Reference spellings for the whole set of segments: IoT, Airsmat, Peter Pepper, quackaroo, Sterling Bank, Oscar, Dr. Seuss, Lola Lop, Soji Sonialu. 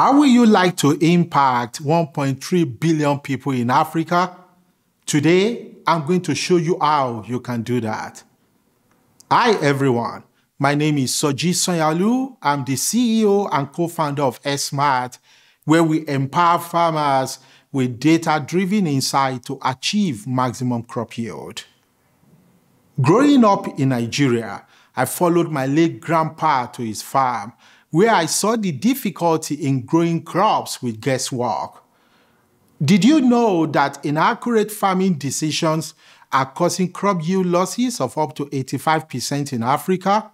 How would you like to impact 1.3 billion people in Africa? Today, I'm going to show you how you can do that. Hi everyone, my name is Soji Sonialu. I'm the CEO and co-founder of Airsmat, where we empower farmers with data-driven insight to achieve maximum crop yield. Growing up in Nigeria, I followed my late grandpa to his farm, where I saw the difficulty in growing crops with guesswork. Did you know that inaccurate farming decisions are causing crop yield losses of up to 85% in Africa?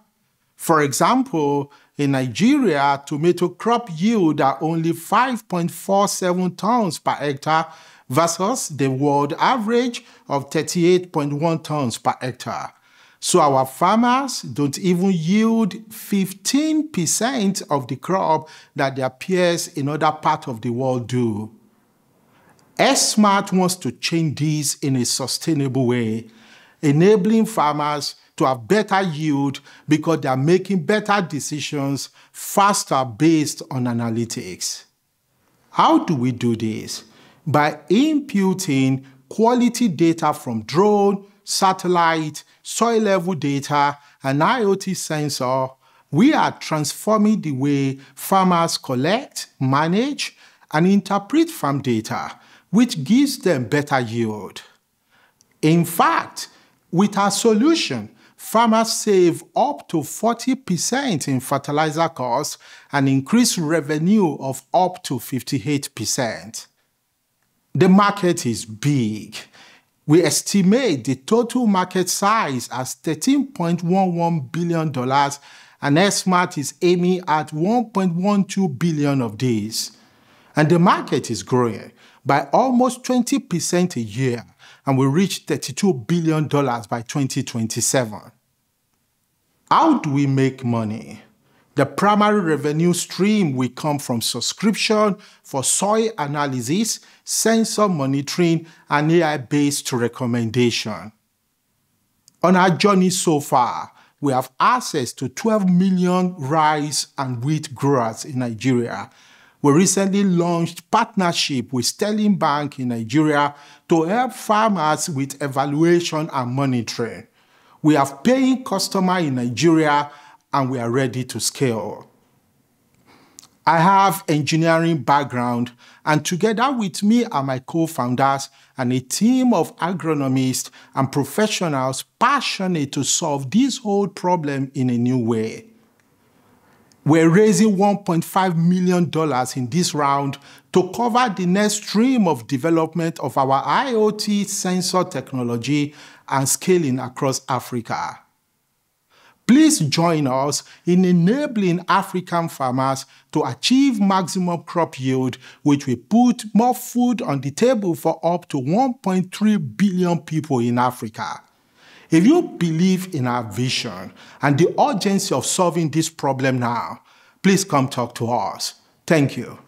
For example, in Nigeria, tomato crop yield are only 5.47 tons per hectare versus the world average of 38.1 tons per hectare. So our farmers don't even yield 15% of the crop that their peers in other parts of the world do. Airsmat wants to change this in a sustainable way, enabling farmers to have better yield because they are making better decisions faster based on analytics. How do we do this? By imputing quality data from drone, satellite, soil level data, and IoT sensor, we are transforming the way farmers collect, manage, and interpret farm data, which gives them better yield. In fact, with our solution, farmers save up to 40% in fertilizer costs and increase revenue of up to 58%. The market is big. We estimate the total market size as $13.11 billion, and Airsmat is aiming at $1.12 billion of this. And the market is growing by almost 20% a year, and will reach $32 billion by 2027. How do we make money? The primary revenue stream will come from subscription for soil analysis, sensor monitoring, and AI-based recommendation. On our journey so far, we have access to 12 million rice and wheat growers in Nigeria. We recently launched partnership with Sterling Bank in Nigeria to help farmers with evaluation and monitoring. We have paying customers in Nigeria, and we are ready to scale. I have engineering background, and together with me are my co-founders and a team of agronomists and professionals passionate to solve this whole problem in a new way. We're raising $1.5 million in this round to cover the next stream of development of our IoT sensor technology and scaling across Africa. Please join us in enabling African farmers to achieve maximum crop yield, which will put more food on the table for up to 1.3 billion people in Africa. If you believe in our vision and the urgency of solving this problem now, please come talk to us. Thank you.